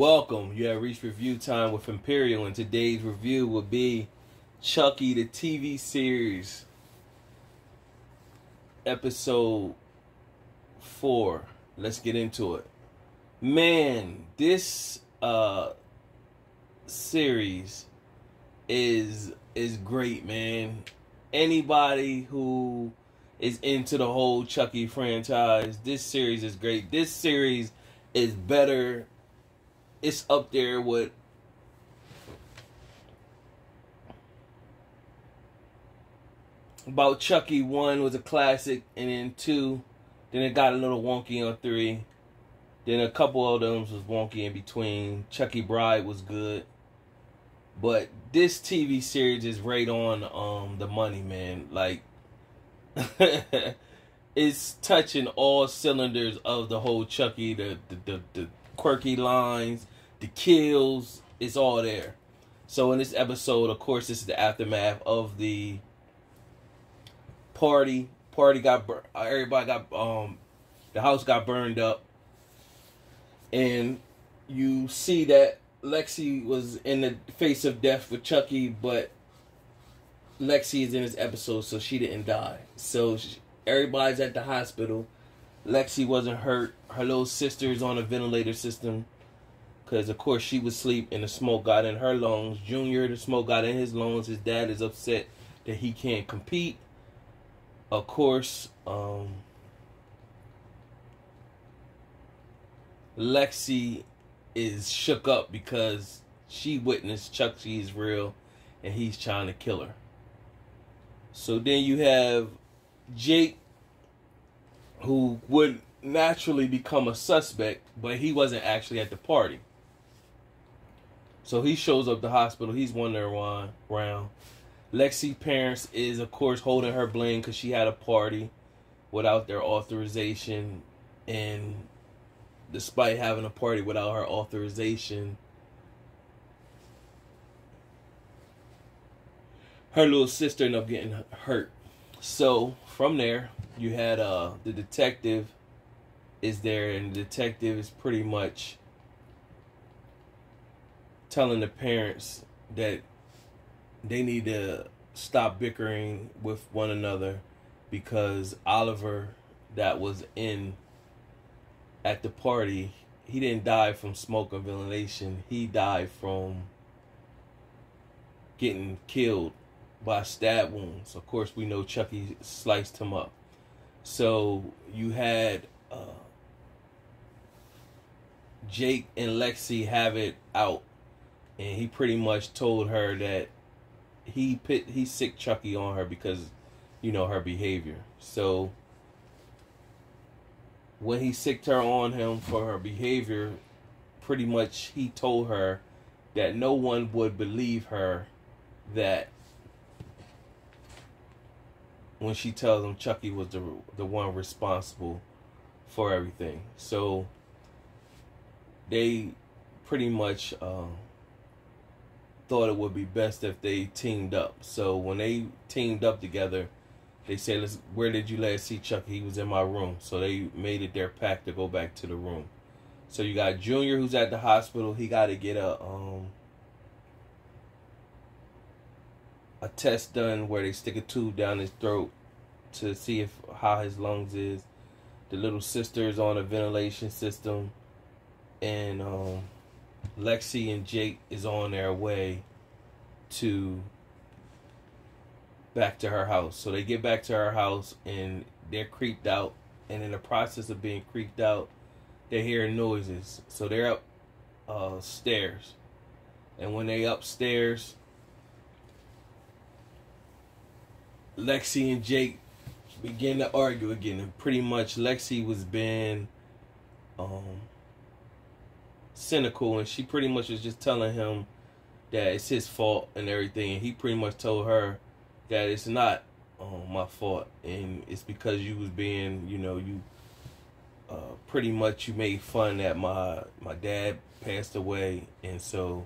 Welcome, you have reached review time with Imperial, and today's review will be Chucky the TV series, episode 4. Let's get into it. Man, this series is great, man. Anybody who is into the whole Chucky franchise, this series is great. This series is better. It's up there with about Chucky. 1 was a classic, and then 2, then it got a little wonky on 3. Then a couple of them was wonky in between. Chucky Bride was good. But this TV series is right on the money, man. Like, it's touching all cylinders of the whole Chucky, the quirky lines, the kills, it's all there. So in this episode, of course, this is the aftermath of the party. Everybody got the house got burned up, and you see that Lexi was in the face of death with Chucky, but Lexi is in this episode, so she didn't die. So everybody's at the hospital. Lexi wasn't hurt. Her little sister's on a ventilator system because, of course, she was asleep and the smoke got in her lungs. Junior, the smoke got in his lungs. His dad is upset that he can't compete. Of course, Lexi is shook up because she witnessed Chucky is real and he's trying to kill her. So then you have Jake, who would naturally become a suspect, but he wasn't actually at the party. So he shows up at the hospital. He's wandering around. Lexi's parents is, of course, holding her blame because she had a party without their authorization. And despite having a party without her authorization, her little sister ended up getting hurt. So from there, you had the detective is there, and the detective is pretty much telling the parents that they need to stop bickering with one another because Oliver, that was in at the party, he didn't die from smoke or ventilation. He died from getting killed by stab wounds. Of course, we know Chucky sliced him up. So you had Jake and Lexi have it out, and he pretty much told her that he sicked Chucky on her because, you know, her behavior. So when he sicked her on him for her behavior, pretty much he told her that no one would believe her that when she tells him Chucky was the one responsible for everything. So they pretty much thought it would be best if they teamed up. So when they teamed up together, they said, where did you last see Chucky? He was in my room. So they made it their pact to go back to the room. So you got Junior, who's at the hospital. He got to get a test done where they stick a tube down his throat to see how his lungs is. The little sister is on a ventilation system, and Lexi and Jake is on their way to back to her house. So they get back to her house and they're creeped out, and in the process of being creeped out, they hear noises. So they're up stairs, and when they upstairs, Lexi and Jake began to argue again, and pretty much Lexi was being cynical, and she pretty much was just telling him that it's his fault and everything, and he pretty much told her that it's not my fault, and it's because you was being, you know, you pretty much you made fun that my dad passed away. And so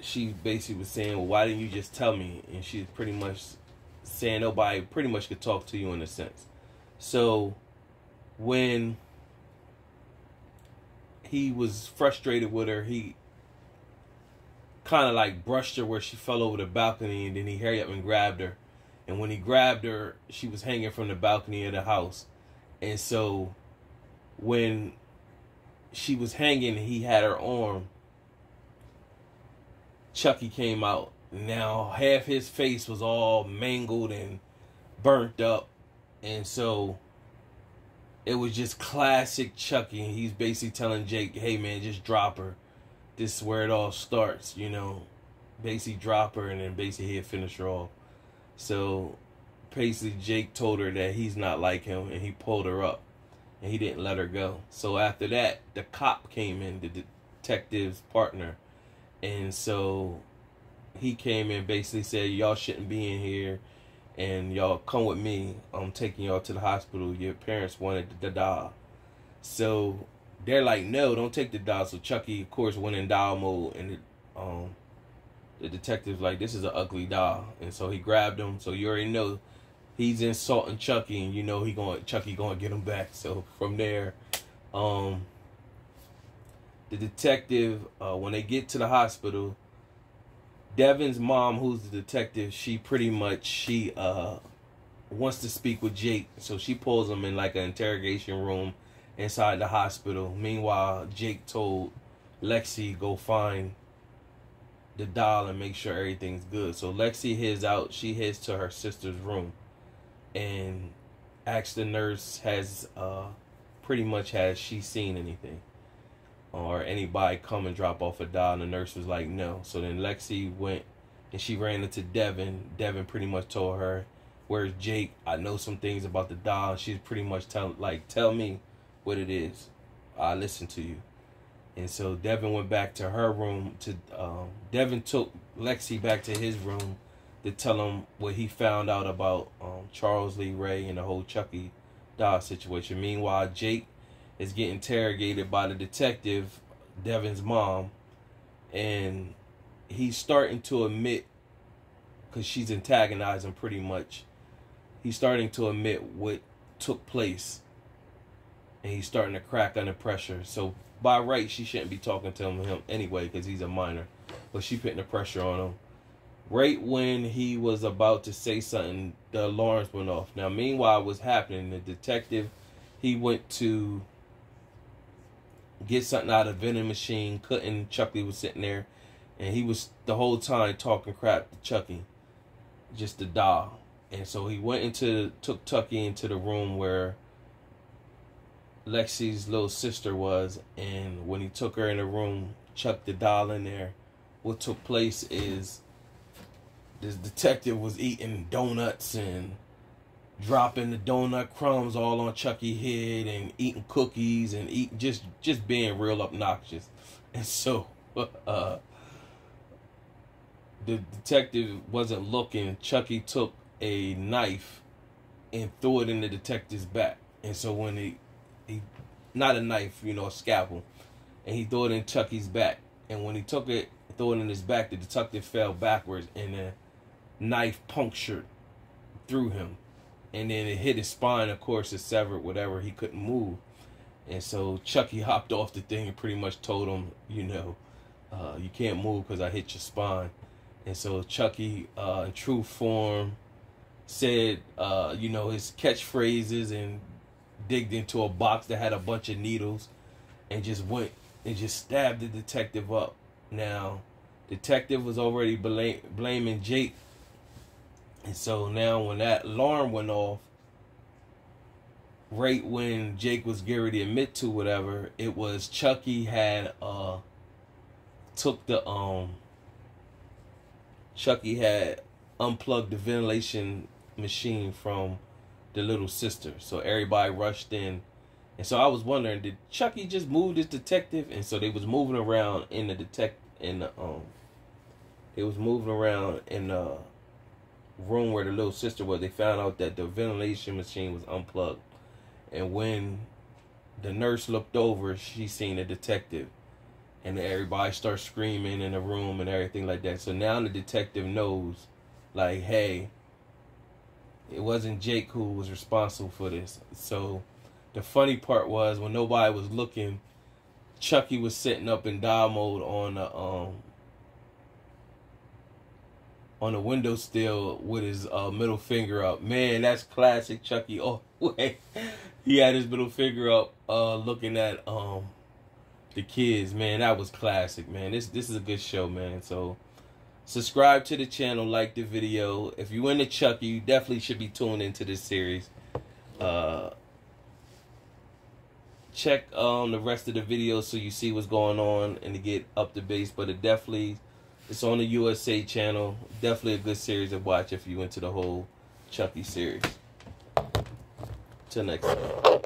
she basically was saying, well, why didn't you just tell me? And she's pretty much saying nobody pretty much could talk to you in a sense. So when he was frustrated with her. He kind of like brushed her where she fell over the balcony, and then he hurried up and grabbed her. And when he grabbed her, she was hanging from the balcony of the house. And so when she was hanging, he had her arm. Chucky came out. Now half his face was all mangled and burnt up. And so it was just classic Chucky. He's basically telling Jake, hey man, just drop her. This is where it all starts, you know. Basically drop her, and then basically he'll finish her off. So basically Jake told her that he's not like him, and he pulled her up, and he didn't let her go. So after that, the cop came in, the detective's partner. And so he came in, basically said, y'all shouldn't be in here, and y'all come with me. I'm taking y'all to the hospital. Your parents wanted the doll. So they're like, no, don't take the doll. So Chucky, of course, went in doll mode, and the detective's like, this is an ugly doll. And so he grabbed him. So you already know he's insulting Chucky, and you know Chucky going to get him back. So from there, the detective, when they get to the hospital, Devin's mom, who's the detective, she wants to speak with Jake. So she pulls him in like an interrogation room inside the hospital. Meanwhile, Jake told Lexi, go find the doll and make sure everything's good. So Lexi heads out. She heads to her sister's room and asks the nurse, has she seen anything? Or anybody come and drop off a doll? And the nurse was like, no. So then Lexi went, and she ran into Devin. Devin pretty much told her, where's Jake? I know some things about the doll. She's pretty much tell me what it is. I listen to you. And so Devin went back to her room. Devin took Lexi back to his room to tell him what he found out about Charles Lee Ray and the whole Chucky doll situation. Meanwhile, Jake is getting interrogated by the detective, Devin's mom, and he's starting to admit, because she's antagonizing pretty much, he's starting to admit what took place, and he's starting to crack under pressure. So by right, she shouldn't be talking to him anyway, because he's a minor, but she's putting the pressure on him. Right when he was about to say something, the alarms went off. Now, meanwhile, what's happening, the detective, he went to get something out of the vending machine, couldn't. Chucky was sitting there, and he was the whole time talking crap to Chucky, just the doll. And so he took Chucky into the room where Lexi's little sister was, and when he took her in the room, chucked the doll in there. What took place is this detective was eating donuts and dropping the donut crumbs all on Chucky's head, and eating cookies, and just being real obnoxious. And so the detective wasn't looking. Chucky took a knife and threw it in the detective's back. And so when he not a knife, you know, a scalpel, and he threw it in Chucky's back. And when he threw it in his back, the detective fell backwards, and the knife punctured through him. And then it hit his spine, of course, it severed whatever, he couldn't move. And so Chucky hopped off the thing and pretty much told him, you know, you can't move because I hit your spine. And so Chucky, in true form, said, you know, his catchphrases, and digged into a box that had a bunch of needles, and just went and just stabbed the detective up. Now, detective was already blaming Jake. And so now when that alarm went off, right when Jake was getting ready to admit to whatever, it was Chucky had unplugged the ventilation machine from the little sister. So everybody rushed in. And so I was wondering, did Chucky just move this detective? And so they was moving around in the room where the little sister was. They found out that the ventilation machine was unplugged, and when the nurse looked over, she seen a detective, and everybody starts screaming in the room and everything like that. So now the detective knows, like, hey, it wasn't Jake who was responsible for this. So the funny part was, when nobody was looking, Chucky was setting up in dial mode on the window still with his middle finger up. Man, that's classic Chucky. Oh, wait. He had his middle finger up looking at the kids. Man, that was classic, man. This is a good show, man. So subscribe to the channel, like the video. If you into Chucky, you definitely should be tuned into this series. Check the rest of the videos so you see what's going on and to get up to base, but it definitely, it's on the USA channel. Definitely a good series to watch if you into the whole Chucky series. Till next time.